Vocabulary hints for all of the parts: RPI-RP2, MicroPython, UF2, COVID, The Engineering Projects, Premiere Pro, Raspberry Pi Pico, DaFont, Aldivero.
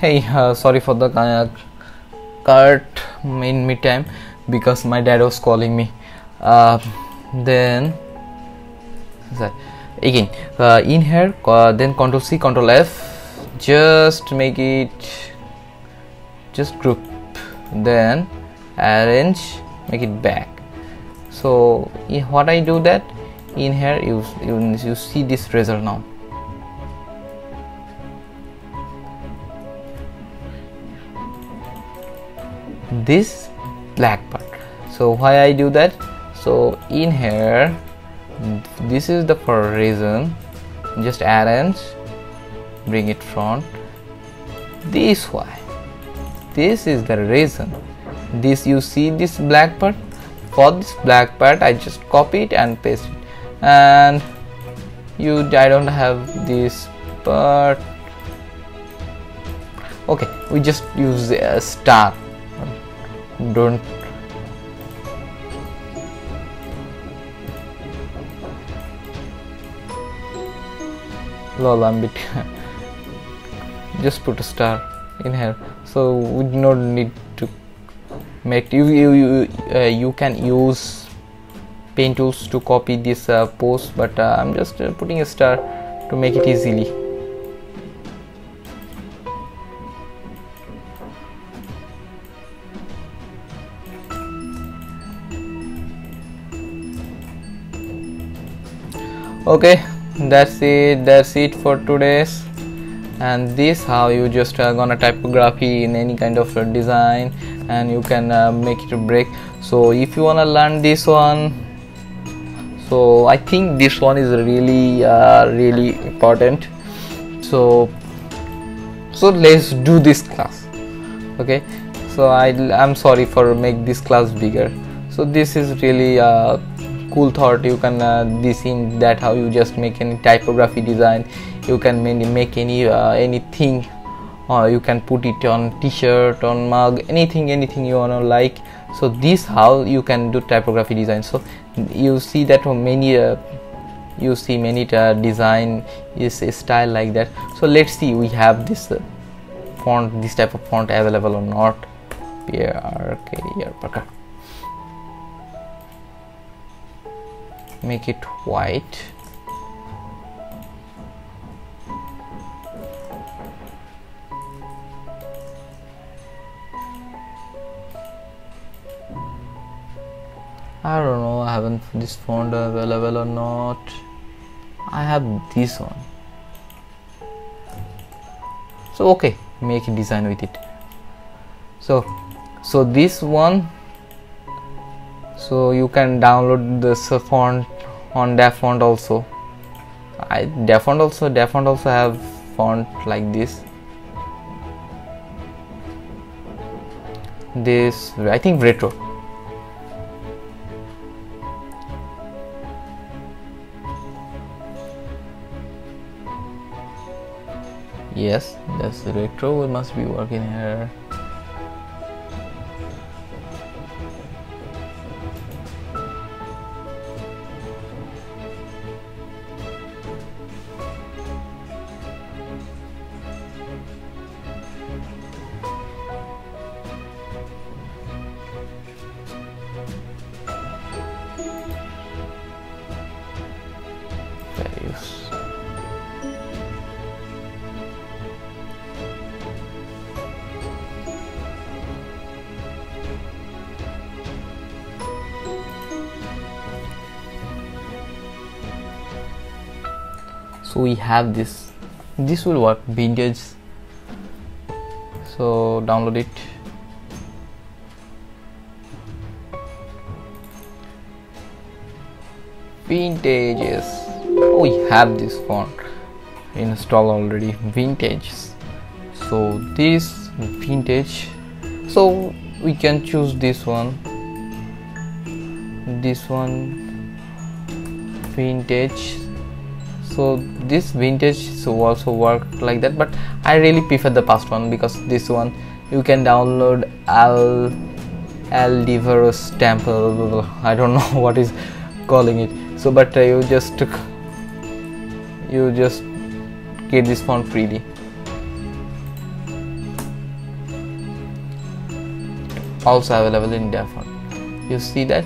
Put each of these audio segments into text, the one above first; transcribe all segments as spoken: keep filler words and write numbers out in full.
Hey, uh, sorry for the uh, cut in mid time because my dad was calling me. Uh, then sorry. again uh, in here, uh, then Control C, Control F, just make it just group, then arrange, make it back. So in what I do that in here, you you, you see this result now. This black part. So why I do that? So in here, this is the for reason. Just arrange, bring it front. This why? This is the reason. This you see this black part. For this black part, I just copy it and paste it. And you, I don't have this part. Okay, we just use a star. Don't lol, I'm bit just put a star in here, so we do not need to make you you you, uh, you can use paint tools to copy this uh, pose, but uh, I'm just uh, putting a star to make it easily. Okay, that's it that's it for today's, and this how you just uh, gonna typography in any kind of uh, design, and you can uh, make it a break. So if you wanna learn this one, so I think this one is really uh, really important, so so let's do this class. Okay, so I, I'm sorry for make this class bigger. So this is really uh, cool thought. You can uh, this in that how you just make any typography design, you can make any uh, anything, or uh, you can put it on t-shirt, on mug, anything anything you wanna like. So this how you can do typography design. So you see that many uh, you see many uh, design is a style like that. So let's see we have this uh, font, this type of font available or not. P R K R Parker. Make it white. I don't know, I haven't this font available or not. I have this one. So okay, make a design with it. So so this one, so you can download this uh, font on DaFont also. I DaFont also DaFont also have font like this. This I think retro. Yes, that's retro. It must be working here. So we have this, this will work, vintage, so download it. Vintages, we have this font installed already, vintages. So this vintage, so we can choose this one, this one, vintage. So this vintage so also work like that, but I really prefer the past one, because this one you can download Al Aldivero temple, I don't know what is calling it. So but uh, you just you just get this font freely. also available in India font. You see that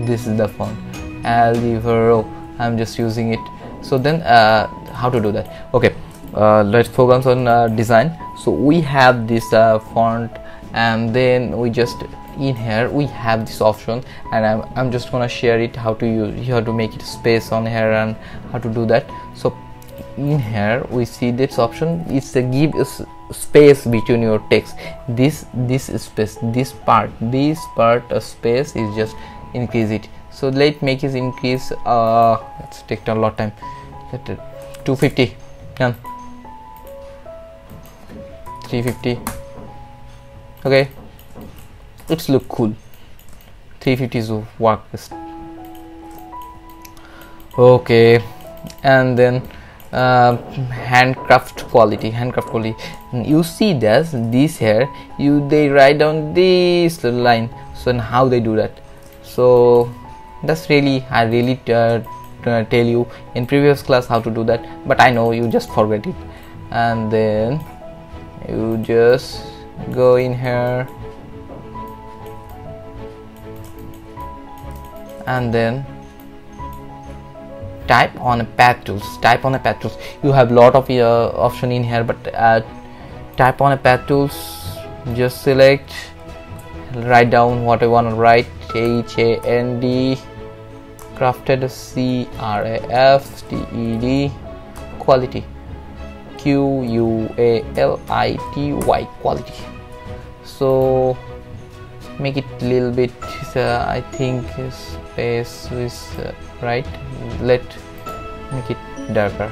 this is the font Aldivero. I'm just using it. So then uh, how to do that? Okay, uh, let's focus on uh, design. So we have this uh, font, and then we just in here we have this option, and I'm, I'm just gonna share it how to use, how to make it space on here and how to do that. So in here we see this option. It's a give us space between your text. This this space, this part this part of space is just increase it. So let's make it increase, uh let's take a lot of time, two fifty, done, three fifty. Okay, it's look cool. Three fifty is work best. Okay, and then Uh, handcraft quality handcraft quality you see this this here you they write down this little line. So and how they do that? So that's really, I really uh, tell you in previous class how to do that, but I know you just forget it. And then you just go in here, and then type on a path tools. Type on a path tools you have lot of uh, option in here, but uh, type on a path tools, just select, write down what I want to write, H A N D crafted, C R A F T E D quality, Q U A L I T Y quality. So make it little bit, uh, I think space is uh, right. Let make it darker,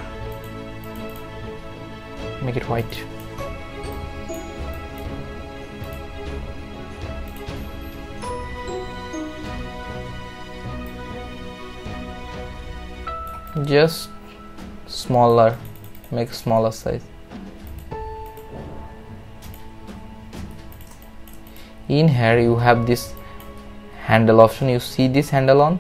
make it white. Just smaller, make smaller size. In here you have this handle option. You see this handle on,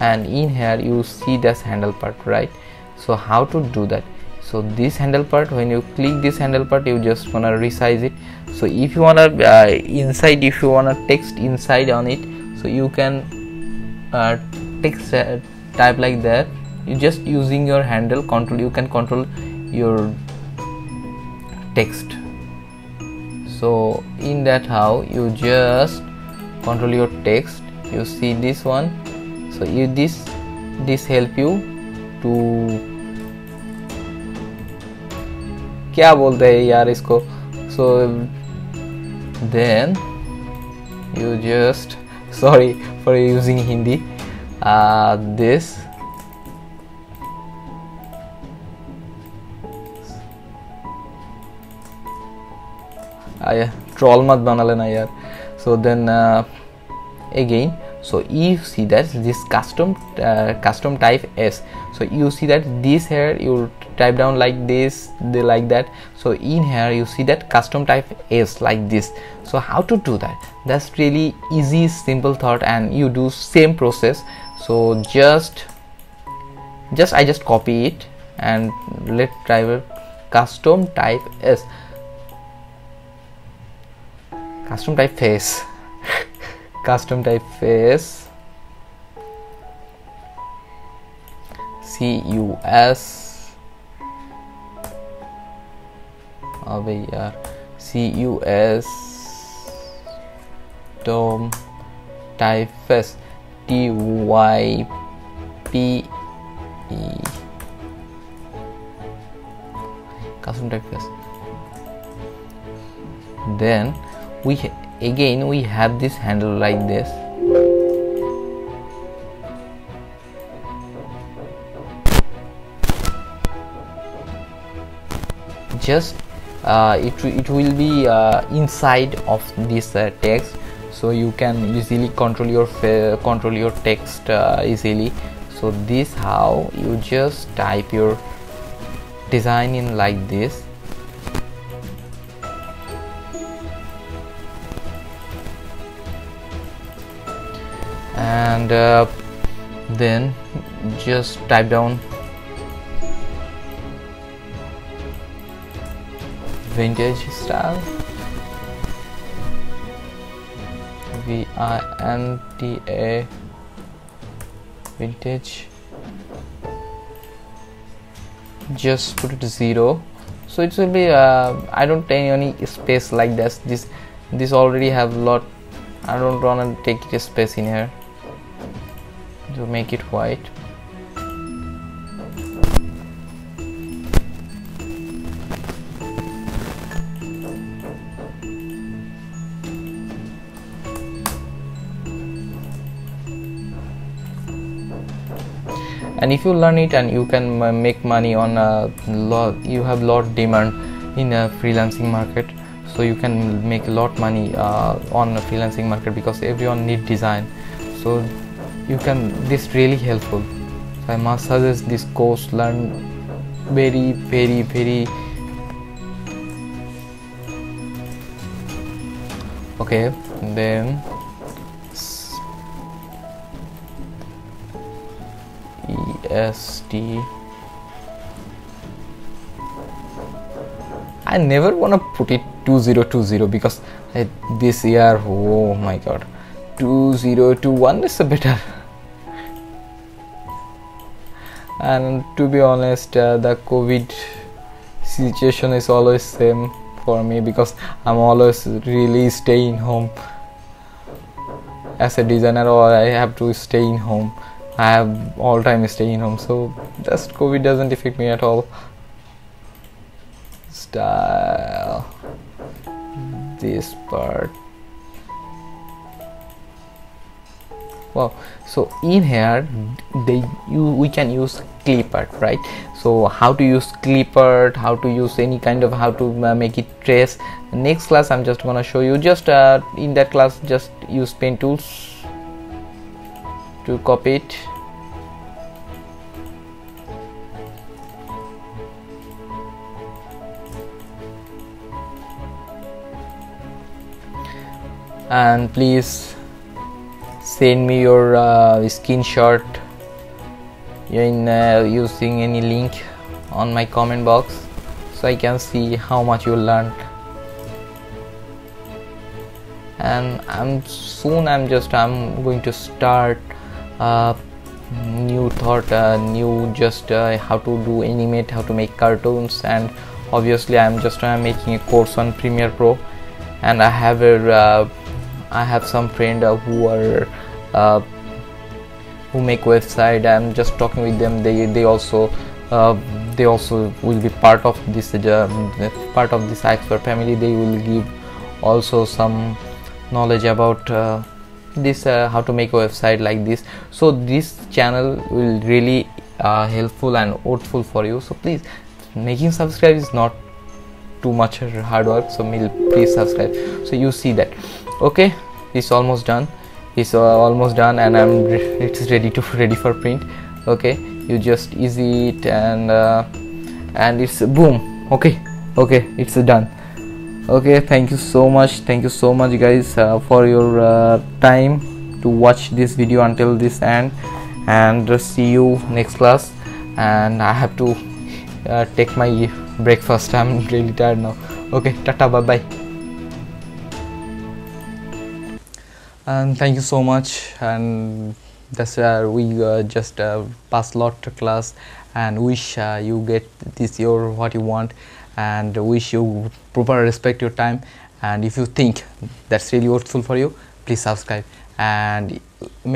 and in here you see this handle part, right? So how to do that? So this handle part, when you click this handle part, you just wanna resize it. So if you wanna uh, inside, if you wanna text inside on it, so you can uh, text uh, type like that. You just using your handle control, you can control your text. So in that, how you just control your text. You see this one. So you this this help you to क्या बोलते हैं यार इसको. So then you just, sorry for using Hindi, uh, this troll मत बना लेना यार. So then uh, again, so you see that this custom uh, custom type S. So you see that this here you type down like this, they like that. So in here you see that custom type S like this. So how to do that? That's really easy, simple thought, and you do same process. So just just I just copy it and let's try it. Custom type S, custom type face custom type face C U S abey yaar C U S Tom type face T Y P E custom type face. Then we again we have this handle like this. Just uh, it, it will be uh, inside of this uh, text, so you can easily control your control your text uh, easily. So this how you just type your design in like this. And uh, then just type down vintage style, V I N T A vintage, just put it to zero. So it will be uh, I don't take any space like this. This this already have lot. I don't wanna take it a space in here to make it white. And if you learn it and you can make money on a lot, you have lot demand in a freelancing market, so you can make a lot money uh, on a freelancing market because everyone need design. So you can, this really helpful. So I must suggest this course, learn very very very. Okay, then E S T. I never wanna put it two thousand twenty because I, this year, oh my god, two thousand twenty-one is better. And to be honest, uh, the COVID situation is always same for me because I'm always really staying home as a designer, or I have to stay in home. I have all time staying home, so just COVID doesn't affect me at all. Style, this part. Wow. So in here, they you we can use clipart, right? So how to use clipart? How to use any kind of how to uh, make it trace? Next class, I'm just gonna show you. Just uh, in that class, just use paint tools to copy it. And please send me your uh, screenshot in uh, using any link on my comment box, so I can see how much you learned. And I'm soon I'm just I'm going to start Uh, new thought, uh, new just uh, how to do animate, how to make cartoons, and obviously I'm just uh, making a course on Premiere Pro, and I have a uh, I have some friend uh, who are uh, who make website. I'm just talking with them. They they also uh, they also will be part of this uh, part of this expert family. They will give also some knowledge about Uh, this uh, how to make a website like this. So this channel will really uh, helpful and worthful for you. So please, making subscribe is not too much hard work, so please subscribe. So you see that. Okay, it's almost done, it's uh, almost done, and I'm re it's ready to ready for print. Okay, you just easy it, and uh, and it's boom. Okay, okay, it's done. Okay, thank you so much, thank you so much guys uh, for your uh, time to watch this video until this end, and uh, see you next class. And I have to uh, take my breakfast, I'm really tired now. Okay, tata, bye bye. And thank you so much, and that's uh, we uh, just uh, passed lot to class, and wish uh, you get this your what you want, and wish you proper respect your time. And if you think that's really useful for you, please subscribe and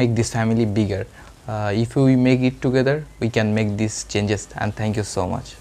make this family bigger. Uh, if we make it together, we can make these changes. And thank you so much.